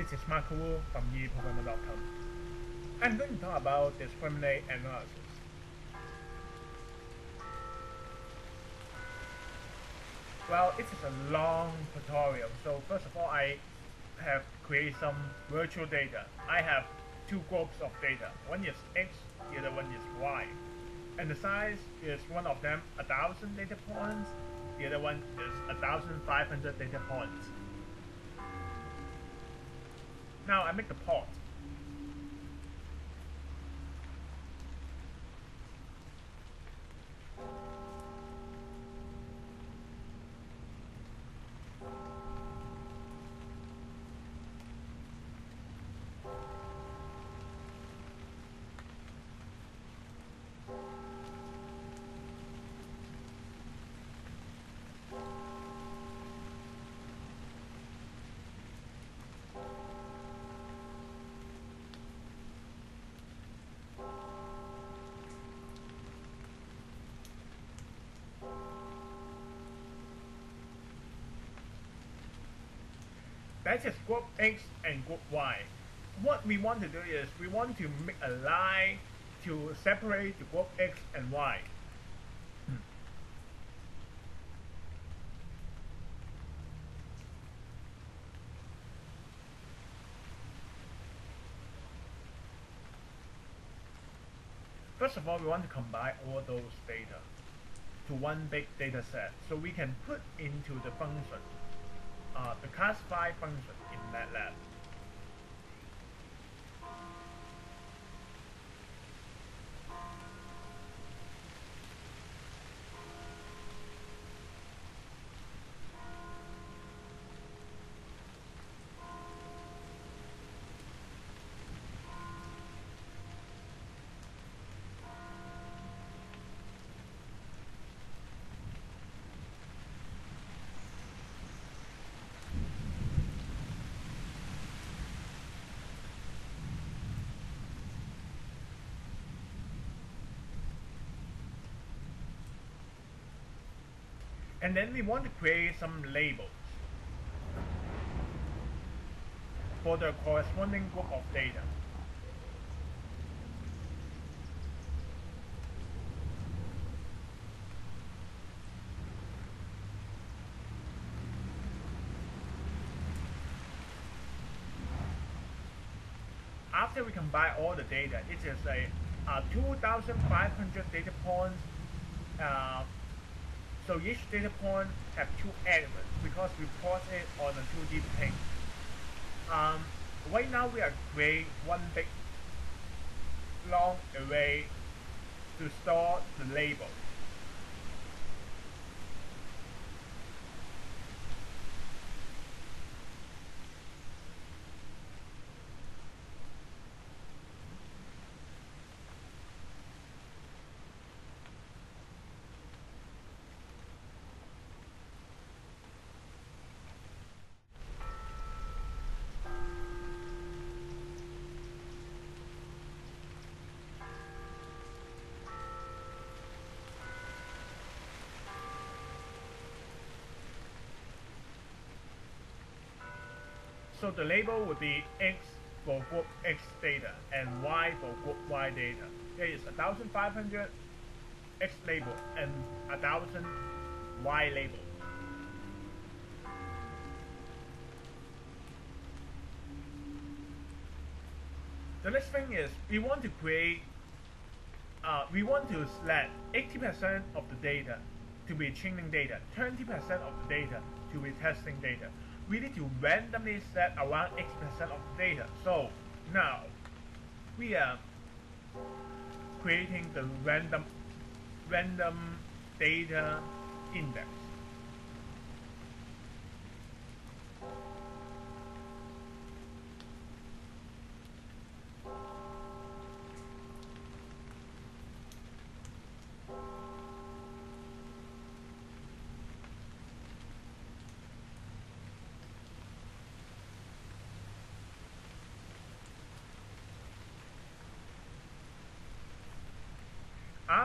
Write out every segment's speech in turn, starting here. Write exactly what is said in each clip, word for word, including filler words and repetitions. This is Mark Wu from e programmer dot com. I'm going to talk about discriminant analysis. Well, it is a long tutorial, so first of all, I have created some virtual data. I have two groups of data. One is X, the other one is Y. And the size is one of them a thousand data points, the other one is a thousand five hundred data points. Now I make the plot. That is group X and group Y. What we want to do is we want to make a line to separate the group X and Y. Hmm. First of all, we want to combine all those data to one big data set so we can put into the function. Uh, the classify function in MATLAB. And then we want to create some labels for the corresponding group of data. After we combine all the data, it is a uh, two thousand five hundred data points. Uh, So each data point have two elements because we plot it on a two D plane. Um, right now we are creating one big long array to store the label. So the label would be X for group X data and Y for group Y data. There is one thousand five hundred X label and one thousand Y label. The next thing is we want to create, uh, we want to select eighty percent of the data to be training data, twenty percent of the data to be testing data. We need to randomly set around eighty percent of the data. So now we are creating the random random data index.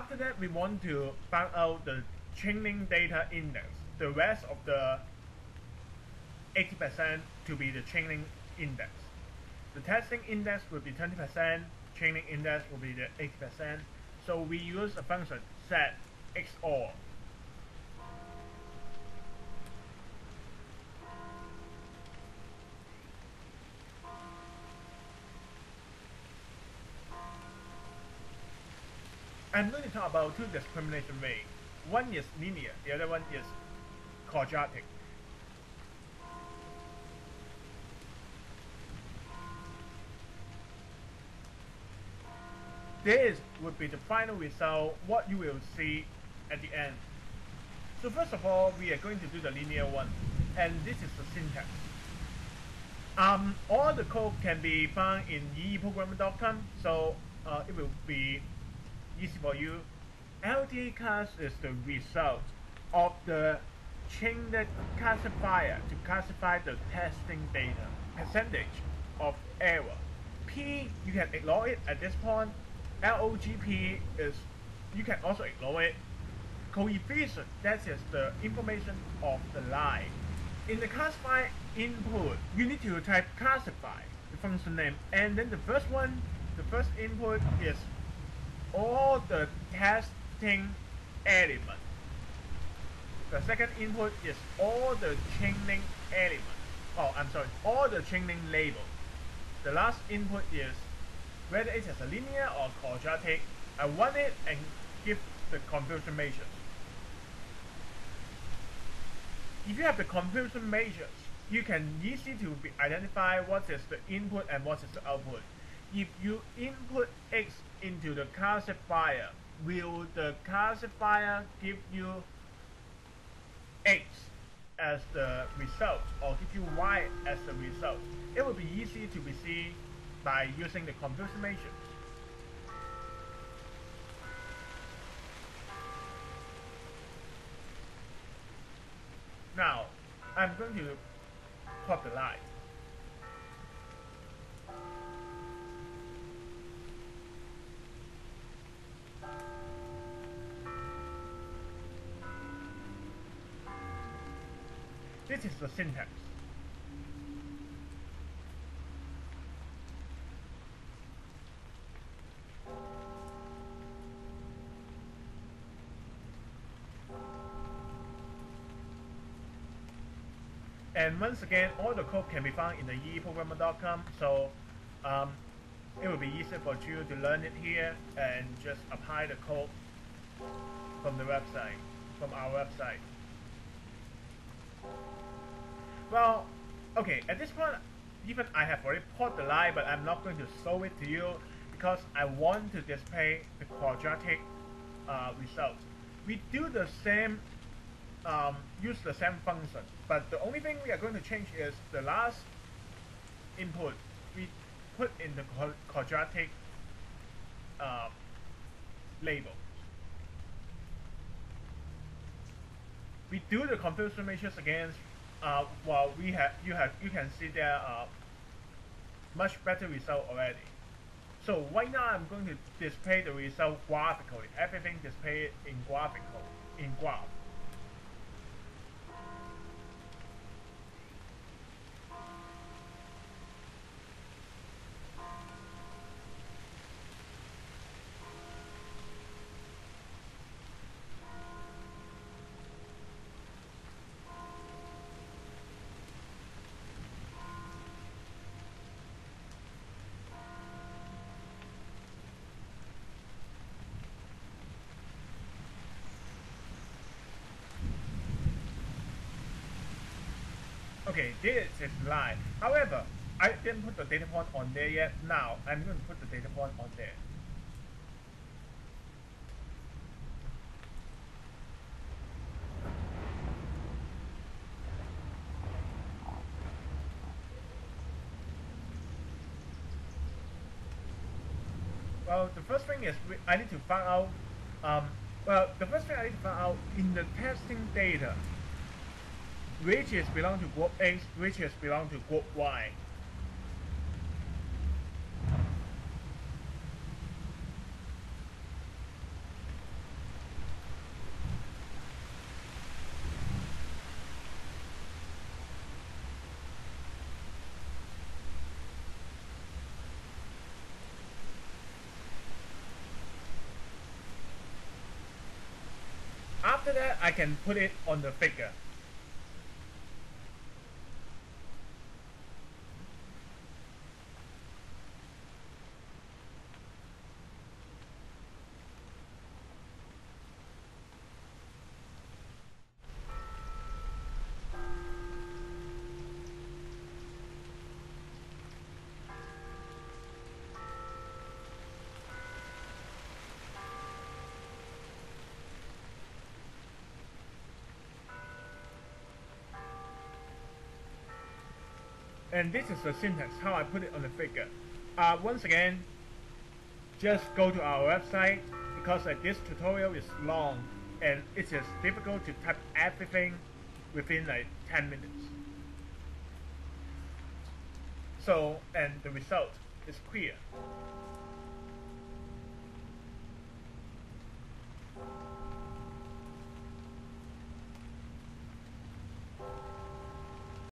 After that, we want to find out the training data index, the rest of the eighty percent to be the training index. The testing index will be twenty percent, training index will be the eighty percent. So we use a function set X O R. I'm going to talk about two discrimination ways. One is linear, the other one is quadratic. This would be the final result, what you will see at the end. So first of all, we are going to do the linear one, and this is the syntax. Um, all the code can be found in e programmer dot com, so uh, it will be easy for you. L T class is the result of the changed classifier to classify the testing data, percentage of error. P, you can ignore it at this point. L O G P is, you can also ignore it. Coefficient, that is the information of the line. In the classify input, you need to type classify, the function name, and then the first one, the first input is all the testing elements. The second input is all the chaining elements. Oh, I'm sorry, all the chaining label. The last input is whether it is a linear or quadratic. I want it and give the confusion measures. If you have the confusion measures, you can easily to be identify what is the input and what is the output. If you input X into the classifier, will the classifier give you X as the result or give you Y as the result? It will be easy to be seen by using the confusion measures. Now, I'm going to pop the line. This is the syntax. And once again, all the code can be found in the e programmer dot com, so um, it will be easier for you to learn it here and just apply the code from the website, from our website. Well, okay, at this point, even I have already put the line, but I'm not going to show it to you because I want to display the quadratic uh, result. We do the same, um, use the same function, but the only thing we are going to change is the last input. We put in the quadratic uh, label. We do the confusion measures again. Uh, well, we have you have you can see there are much better result already. So right now I'm going to display the result graphically. Everything displayed in graphical in graph. Okay, this is live. However, I didn't put the data point on there yet. Now, I'm going to put the data point on there. Well, the first thing is we, I need to find out, um, well, the first thing I need to find out in the testing data, which is belong to group X, which is belong to group Y. after that, I can put it on the figure. And this is the syntax, how I put it on the figure. Uh, once again, just go to our website, because uh, this tutorial is long and it is difficult to type everything within like ten minutes. So, and the result is clear.